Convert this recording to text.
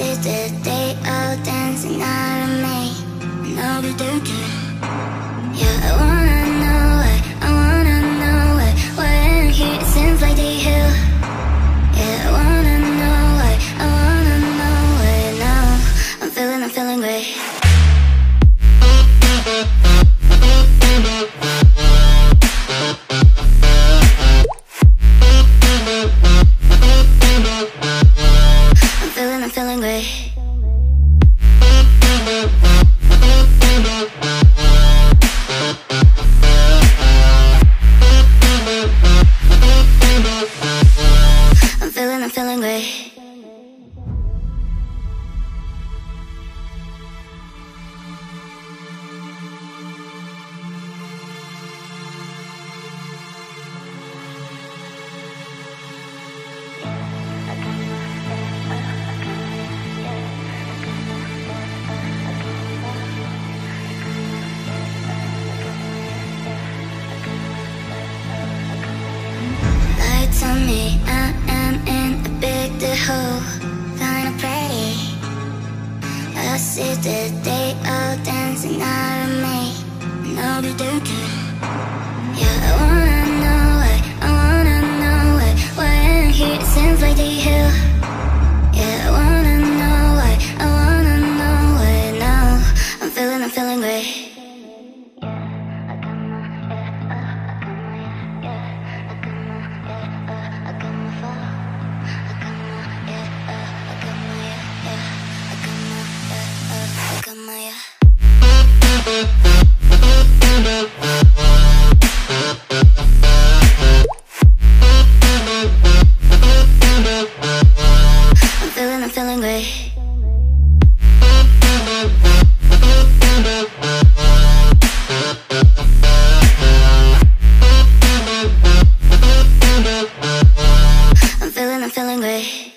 is the day all dancing out of me, and I'll be thinking, yeah, I wanna know why, when here it seems like they heal. Yeah, I wanna know why now, I'm feeling great. I'm feeling great.